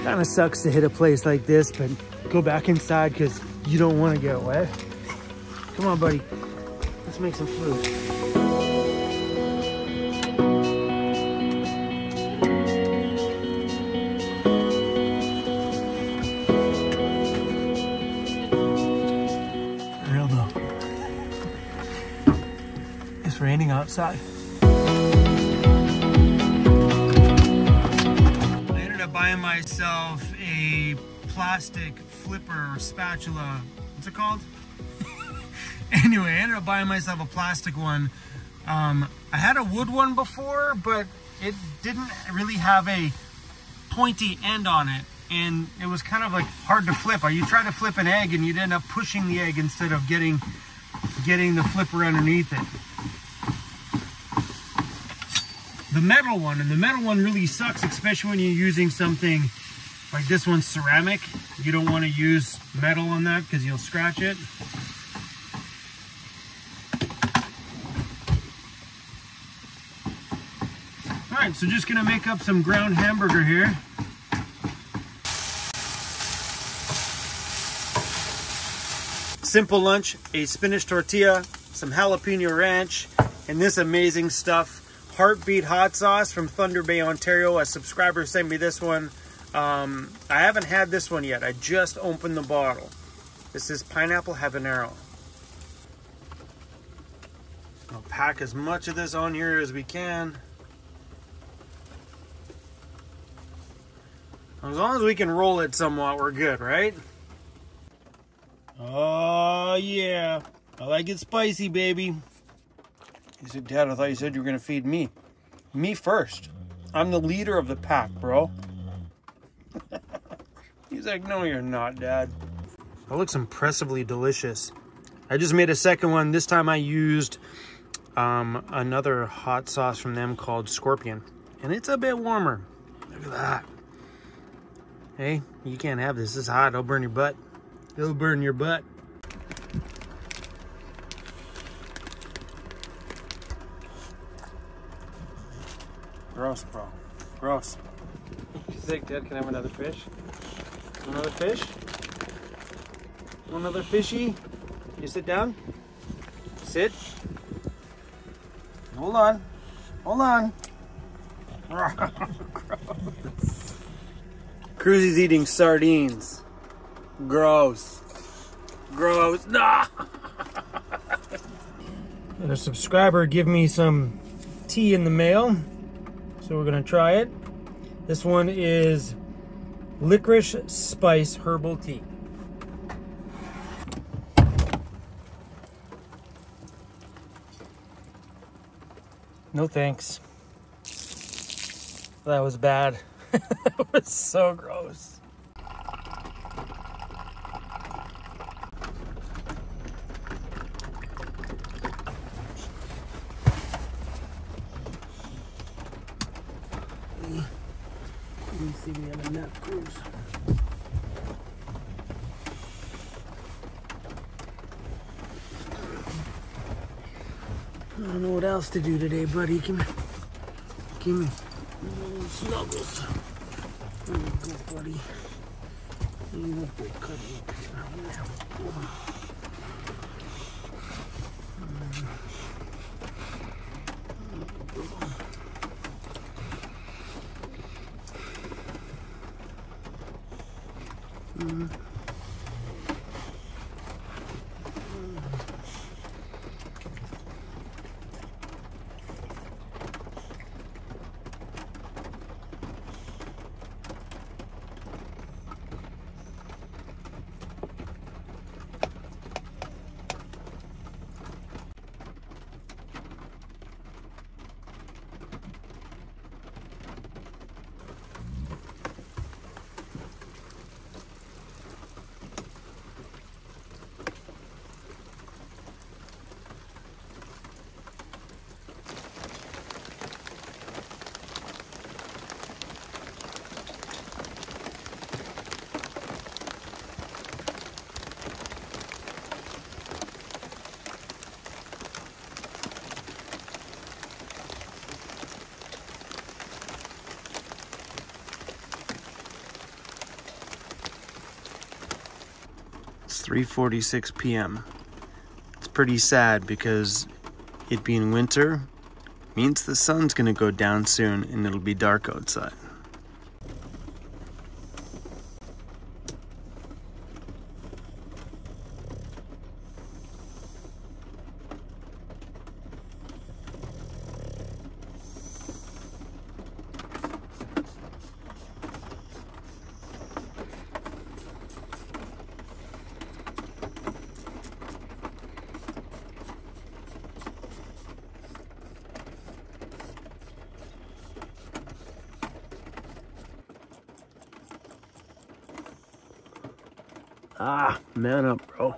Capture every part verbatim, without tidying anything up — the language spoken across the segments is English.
Kind of sucks to hit a place like this, but go back inside because you don't want to get wet. Come on, buddy. Let's make some food. Raining outside. I ended up buying myself a plastic flipper or spatula. What's it called? Anyway, I ended up buying myself a plastic one. Um, I had a wood one before, but it didn't really have a pointy end on it. And it was kind of like hard to flip. You try to flip an egg and you'd end up pushing the egg instead of getting, getting the flipper underneath it. The metal one, and the metal one really sucks, especially when you're using something like this one's ceramic. You don't want to use metal on that because you'll scratch it. All right, so just gonna make up some ground hamburger here. Simple lunch, a spinach tortilla, some jalapeno ranch, and this amazing stuff. Heartbeat Hot Sauce from Thunder Bay, Ontario. A subscriber sent me this one. Um, I haven't had this one yet. I just opened the bottle. This is Pineapple Habanero. I'll pack as much of this on here as we can. As long as we can roll it somewhat, we're good, right? Oh, yeah. I like it spicy, baby. He said, Dad, I thought you said you were going to feed me. Me first. I'm the leader of the pack, bro. He's like, no, you're not, Dad. That looks impressively delicious. I just made a second one. This time I used um, another hot sauce from them called Scorpion. And it's a bit warmer. Look at that. Hey, you can't have this. This is hot. It'll burn your butt. It'll burn your butt. Gross, bro. Gross. She's like, Dad, can I have another fish? Another fish? Another fishy? You sit down? Sit. Hold on. Hold on. Gross. Cruzy's eating sardines. Gross. Gross. Nah. And a subscriber gave me some tea in the mail. So we're gonna try it. This one is licorice spice herbal tea. No thanks. That was bad. That was so gross. See, we have a nut cruise. I don't know what else to do today, buddy. Give me, give me oh, snuggles. There you go, buddy. You won't be cutting up now. Oh. Mm. Mm. three forty-six p m It's pretty sad because it being winter means the sun's gonna go down soon and it'll be dark outside. Ah, man up, bro.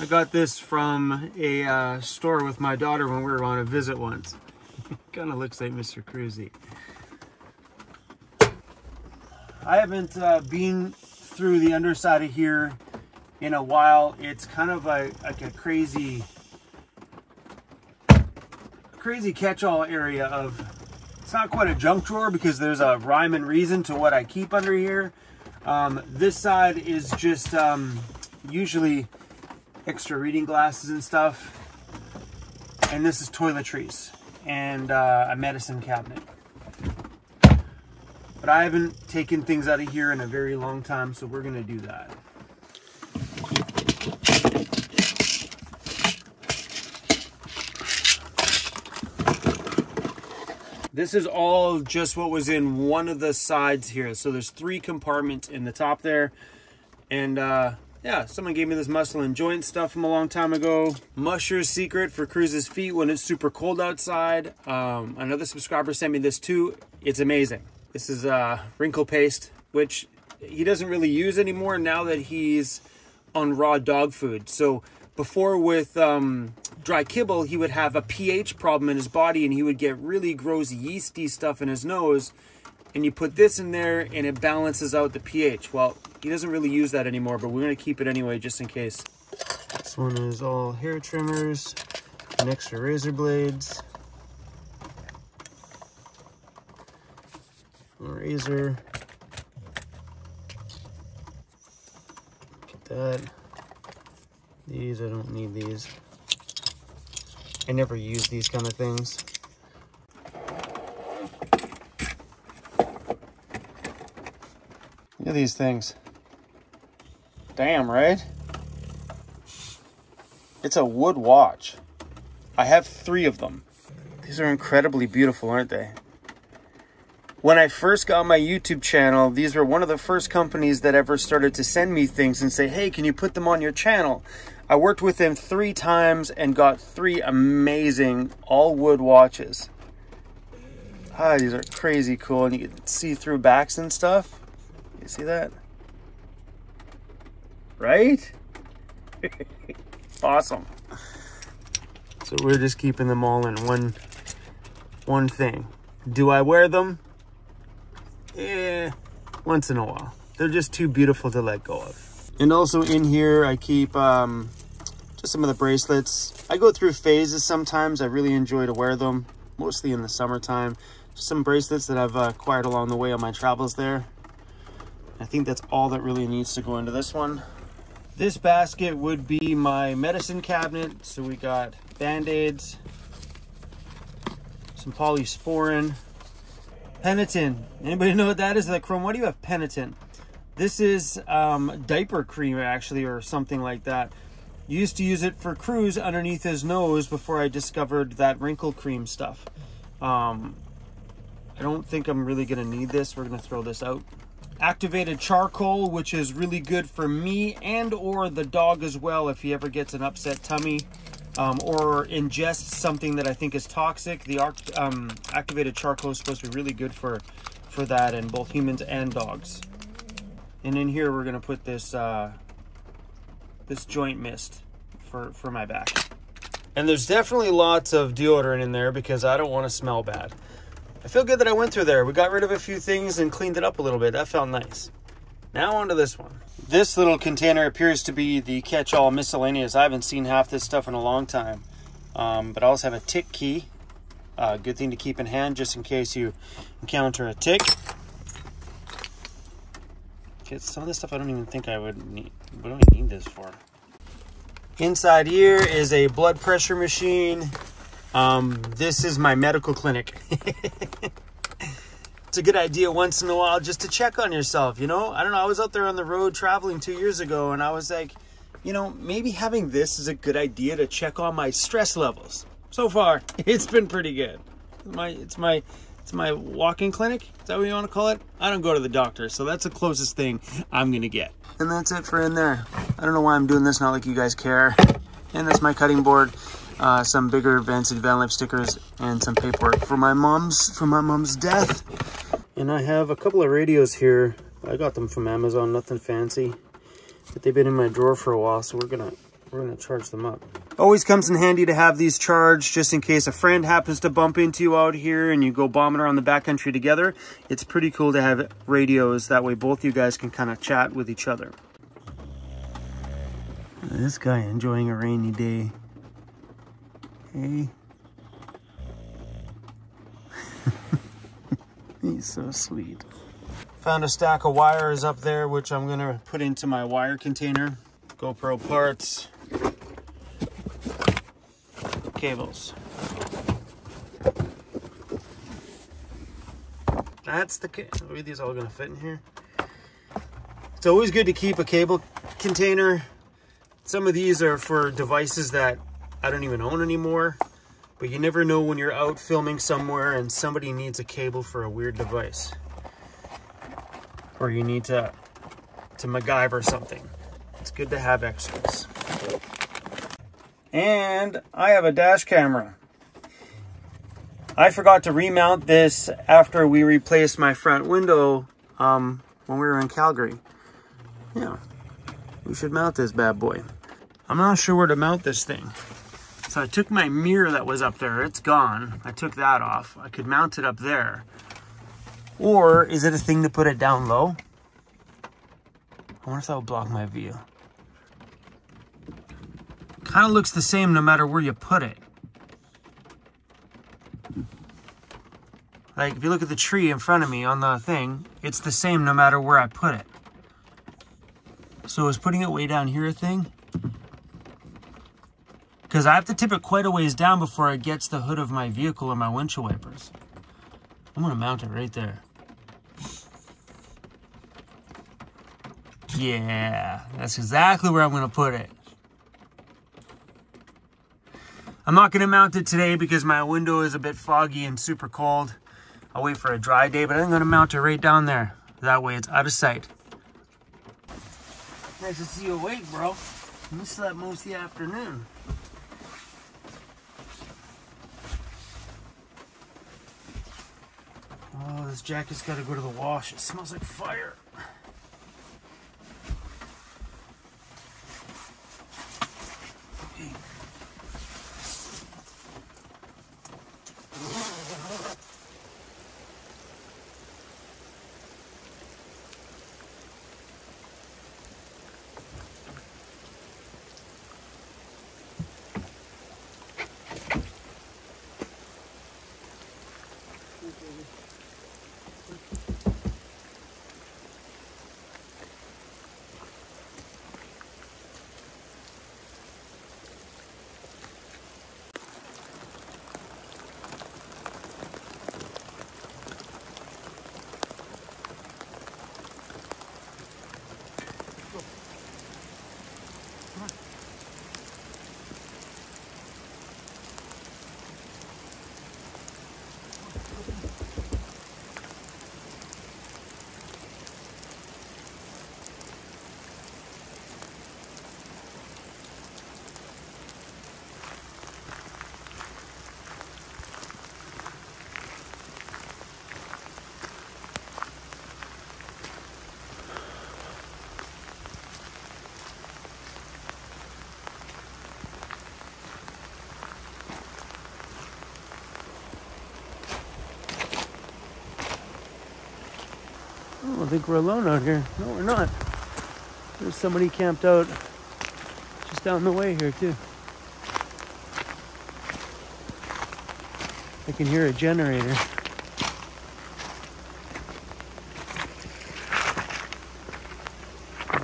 I got this from a uh, store with my daughter when we were on a visit once. Kind of looks like Mister Cruzy. I haven't uh, been through the underside of here in a while. It's kind of a, like a crazy, crazy catch-all area of, it's not quite a junk drawer because there's a rhyme and reason to what I keep under here. Um, this side is just um, usually extra reading glasses and stuff, and this is toiletries and uh, a medicine cabinet. But I haven't taken things out of here in a very long time, so we're gonna do that. This is all just what was in one of the sides here. So there's three compartments in the top there, and uh, yeah, someone gave me this muscle and joint stuff from a long time ago. Musher's Secret for Cruz's feet when it's super cold outside. Um, another subscriber sent me this too. It's amazing. This is uh, wrinkle paste, which he doesn't really use anymore now that he's on raw dog food. So before with um, dry kibble, he would have a pH problem in his body and he would get really gross yeasty stuff in his nose. And you put this in there and it balances out the pH. Well, he doesn't really use that anymore, but we're gonna keep it anyway, just in case. This one is all hair trimmers and extra razor blades. Razor. Look at that. These, I don't need these. I never use these kind of things. Look at these things. Damn, right? It's a wood watch. I have three of them. These are incredibly beautiful, aren't they? When I first got my YouTube channel, these were one of the first companies that ever started to send me things and say, hey, can you put them on your channel? I worked with them three times and got three amazing all wood watches. Ah, these are crazy cool, and you can see through backs and stuff. You see that? Right? Awesome. So we're just keeping them all in one one thing. Do I wear them? Yeah, once in a while. They're just too beautiful to let go of. And also in here I keep um, just some of the bracelets. I go through phases sometimes. I really enjoy to wear them, mostly in the summertime. Just some bracelets that I've uh, acquired along the way on my travels there. I think that's all that really needs to go into this one. This basket would be my medicine cabinet. So we got Band-Aids, some polysporin, Penitin. Anybody know what that is? Like, Chrome, why do you have Penitin? This is um, diaper cream, actually, or something like that. You used to use it for Cruz underneath his nose before I discovered that wrinkle cream stuff. Um, I don't think I'm really gonna need this. We're gonna throw this out. Activated charcoal, which is really good for me and or the dog as well if he ever gets an upset tummy. um, or ingest something that I think is toxic, the um, activated charcoal is supposed to be really good for, for that in both humans and dogs. And in here, we're gonna put this, uh, this joint mist for, for my back. And there's definitely lots of deodorant in there because I don't wanna smell bad. I feel good that I went through there. We got rid of a few things and cleaned it up a little bit. That felt nice. Now onto this one. This little container appears to be the catch-all miscellaneous. I haven't seen half this stuff in a long time. Um, but I also have a tick key. Uh, good thing to keep in hand just in case you encounter a tick. Okay, some of this stuff I don't even think I would need. What do I need this for? Inside here is a blood pressure machine. Um, this is my medical clinic. It's a good idea once in a while just to check on yourself, you know? I don't know, I was out there on the road traveling two years ago and I was like, you know, maybe having this is a good idea to check on my stress levels. So far, it's been pretty good. My, it's my, it's my walk-in clinic, is that what you want to call it? I don't go to the doctor, so that's the closest thing I'm gonna get. And that's it for in there. I don't know why I'm doing this, not like you guys care. And that's my cutting board. Uh, some bigger Vancity Vanlife stickers and some paperwork for my mom's for my mom's death. And I have a couple of radios here. I got them from Amazon, nothing fancy, but they've been in my drawer for a while, so we're gonna we're gonna charge them up. Always comes in handy to have these charged just in case a friend happens to bump into you out here and you go bombing around the backcountry together. It's pretty cool to have radios that way. Both you guys can kind of chat with each other. This guy enjoying a rainy day. Hey. He's so sweet. Found a stack of wires up there, which I'm gonna put into my wire container. GoPro parts, cables. That's the cable. Are these all gonna fit in here? It's always good to keep a cable container. Some of these are for devices that I don't even own anymore, but you never know when you're out filming somewhere and somebody needs a cable for a weird device, or you need to to MacGyver something. It's good to have extras. And I have a dash camera. I forgot to remount this after we replaced my front window um, when we were in Calgary. Yeah, we should mount this bad boy. I'm not sure where to mount this thing. So I took my mirror that was up there, it's gone. I took that off. I could mount it up there. Or is it a thing to put it down low? I wonder if that would block my view. Kind of looks the same no matter where you put it. Like if you look at the tree in front of me on the thing, it's the same no matter where I put it. So is putting it way down here a thing? Because I have to tip it quite a ways down before it gets the hood of my vehicle or my windshield wipers. I'm gonna mount it right there. Yeah, that's exactly where I'm gonna put it. I'm not gonna mount it today because my window is a bit foggy and super cold. I'll wait for a dry day, but I'm gonna mount it right down there. That way it's out of sight. Nice to see you awake, bro. You slept most of the afternoon. Oh, this jacket's got to go to the wash. It smells like fire. don't think we're alone out here. No, we're not. There's somebody camped out just down the way here too. I can hear a generator.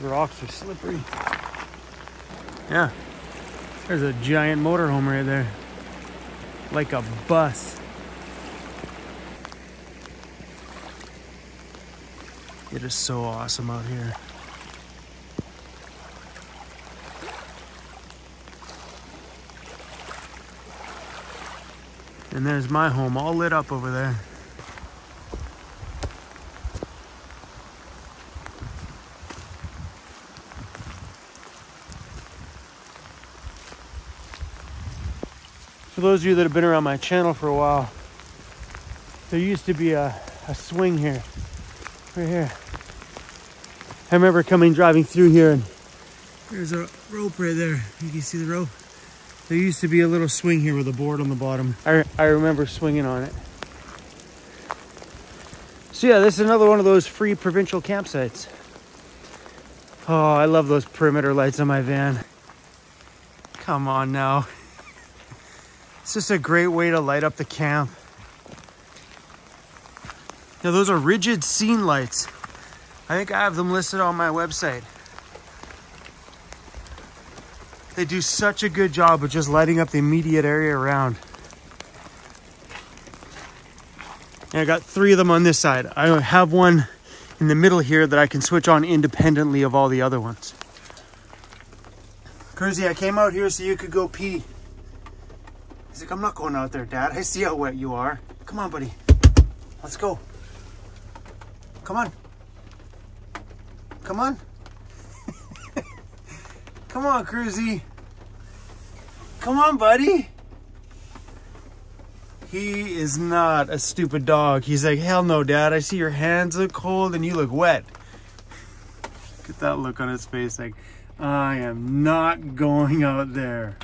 The rocks are slippery. Yeah. There's a giant motorhome right there. Like a bus. It is so awesome out here. And there's my home, all lit up over there. For those of you that have been around my channel for a while, there used to be a, a swing here, right here. I remember coming, driving through here, and there's a rope right there. You can see the rope. There used to be a little swing here with a board on the bottom. I, I remember swinging on it. So yeah, this is another one of those free provincial campsites. Oh, I love those perimeter lights on my van. Come on now. It's just a great way to light up the camp. Now those are Rigid Scene lights. I think I have them listed on my website. They do such a good job of just lighting up the immediate area around. And I got three of them on this side. I have one in the middle here that I can switch on independently of all the other ones. Kersey, I came out here so you could go pee. He's like, I'm not going out there, Dad. I see how wet you are. Come on, buddy. Let's go. Come on. Come on. Come on, Cruzy. Come on, buddy. He is not a stupid dog. He's like, hell no, Dad. I see your hands look cold and you look wet. Look at that look on his face. Like, I am not going out there.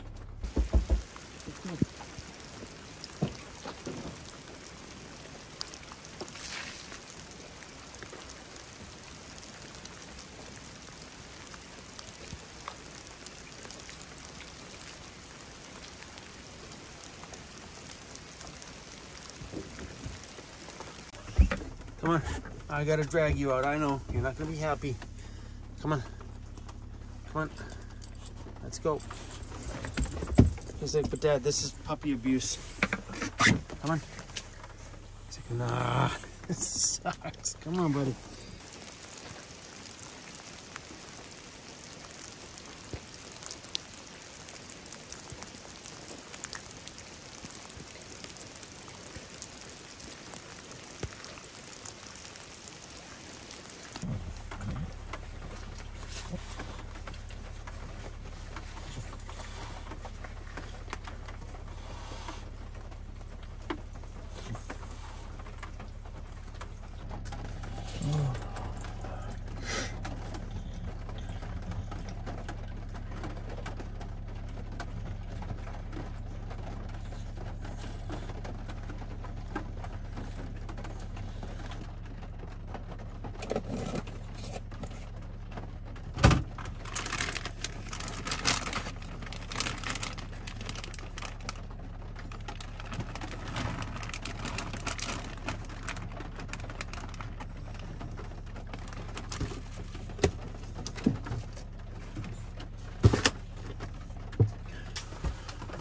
Come on, I gotta drag you out. I know, you're not gonna be happy. Come on, come on, let's go. He's like, but Dad, this is puppy abuse. Come on. He's like, nah, this sucks. Come on, buddy.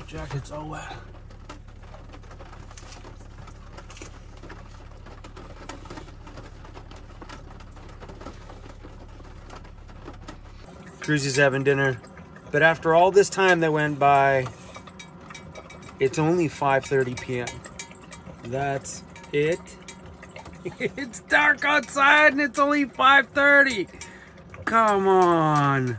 Jacket's all wet. Cruzy's having dinner, but after all this time that went by, it's only five thirty p m That's it. It's dark outside and it's only five thirty. Come on.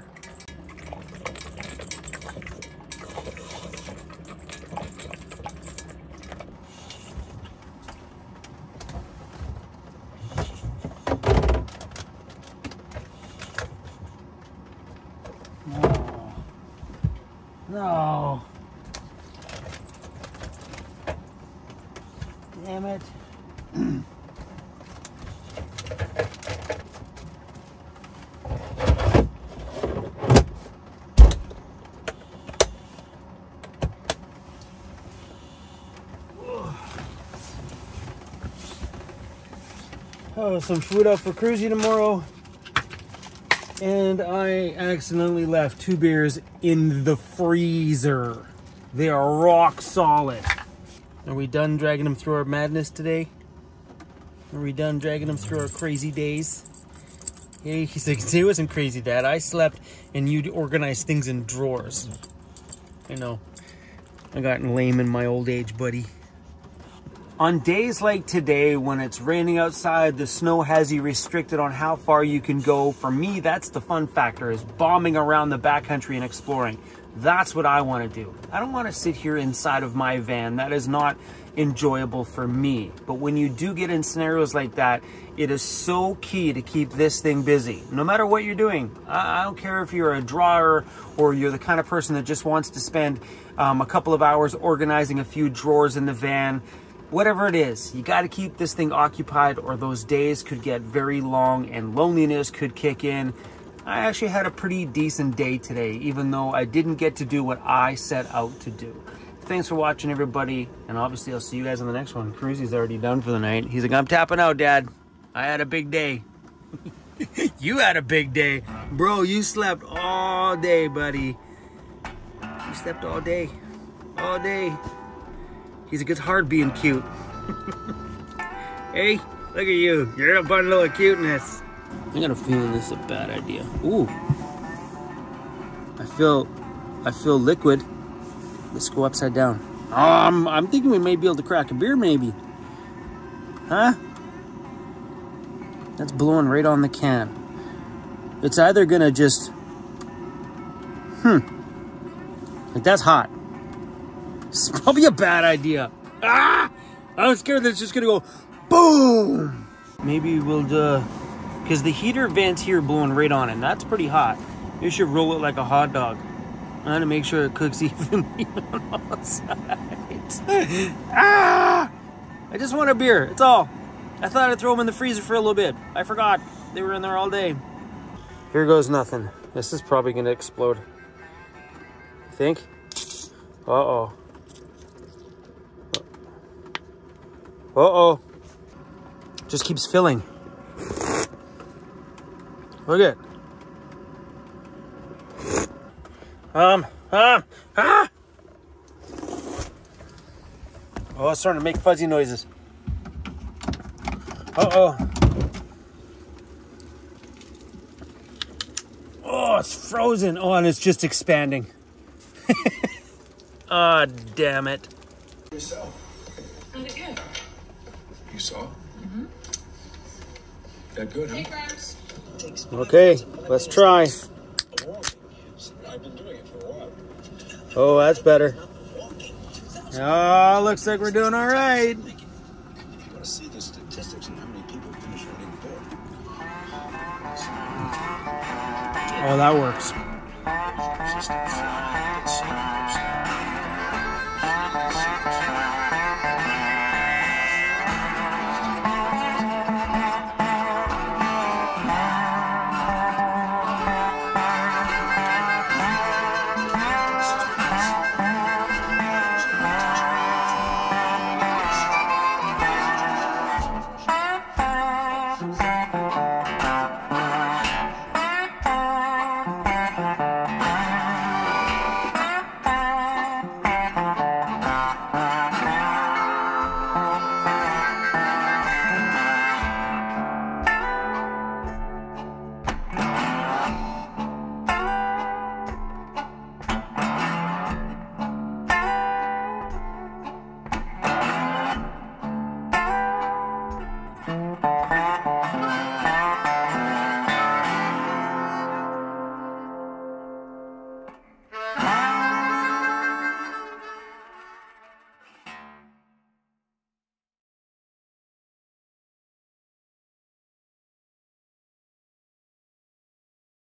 No. Damn it. uh, some food up for Cruzy tomorrow. And I accidentally left two beers in the freezer. They are rock solid. Are we done dragging them through our madness today? Are we done dragging them through our crazy days? He says, it wasn't crazy, Dad. I slept and you'd organize things in drawers. I know. I've gotten lame in my old age, buddy. On days like today, when it's raining outside, the snow has you restricted on how far you can go. For me, that's the fun factor, is bombing around the backcountry and exploring. That's what I want to do. I don't want to sit here inside of my van. That is not enjoyable for me. But when you do get in scenarios like that, it is so key to keep this thing busy. No matter what you're doing, I don't care if you're a drawer or you're the kind of person that just wants to spend um, a couple of hours organizing a few drawers in the van. Whatever it is, you got to keep this thing occupied or those days could get very long and loneliness could kick in. I actually had a pretty decent day today, even though I didn't get to do what I set out to do. Thanks for watching, everybody. And obviously, I'll see you guys on the next one. Cruzy's already done for the night. He's like, I'm tapping out, Dad. I had a big day. You had a big day. Bro, you slept all day, buddy. You slept all day. All day. He's a good hard being cute. Hey, look at you. You're a bundle of cuteness. I got a feeling this is a bad idea. Ooh. I feel I feel liquid. Let's go upside down. Um, I'm thinking we may be able to crack a beer maybe. Huh? That's blowing right on the can. It's either gonna just... Hmm. Like, that's hot. It's probably a bad idea. Ah! I was scared that it's just gonna go boom! Maybe we'll uh because the heater vent's here blowing right on it, and that's pretty hot. You should roll it like a hot dog. I'm gonna make sure it cooks evenly on all sides. Ah! I just want a beer, it's all. I thought I'd throw them in the freezer for a little bit. I forgot. They were in there all day. Here goes nothing. This is probably gonna explode. You think? Uh-oh. Uh-oh. Just keeps filling. Look at it. Um, um, ah! Oh, it's starting to make fuzzy noises. Uh-oh. Oh, it's frozen. Oh, and it's just expanding. Ah, oh, damn it. Yourself. I did good. You saw? Mm-hmm. That good, huh? Okay, let's try. Oh, that's better. Oh, looks like we're doing all right. Oh, that works.